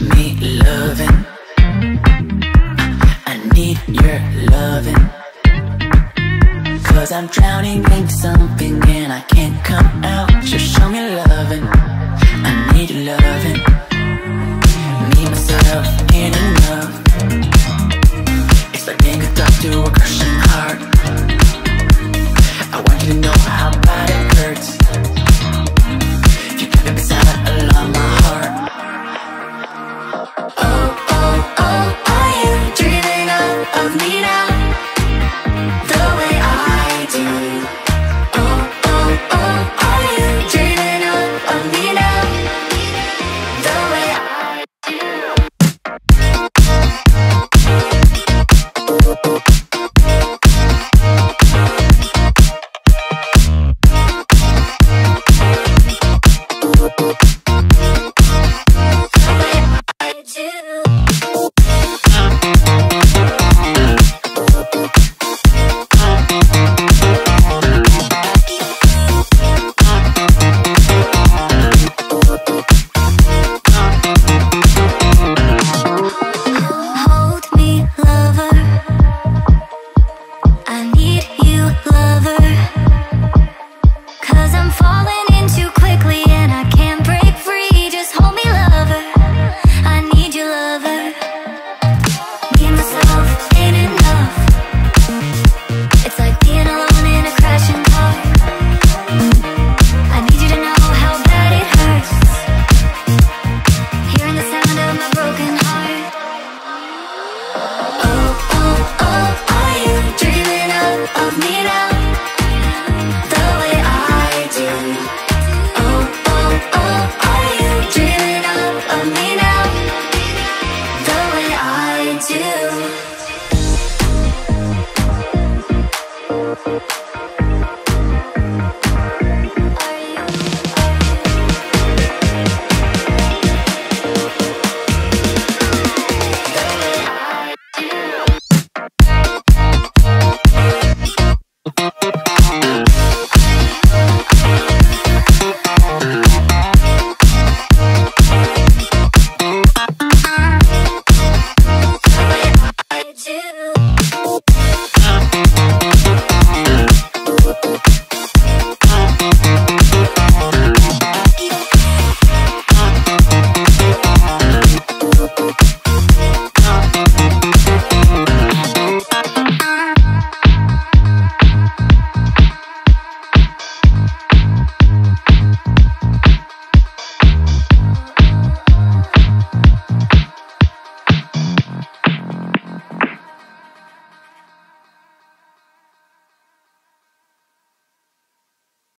me loving. I need your loving, 'cause I'm drowning in something and I can't come out. Just show me loving. I need loving. Me, myself, and enough. It's like being a doctor, a crushing heart.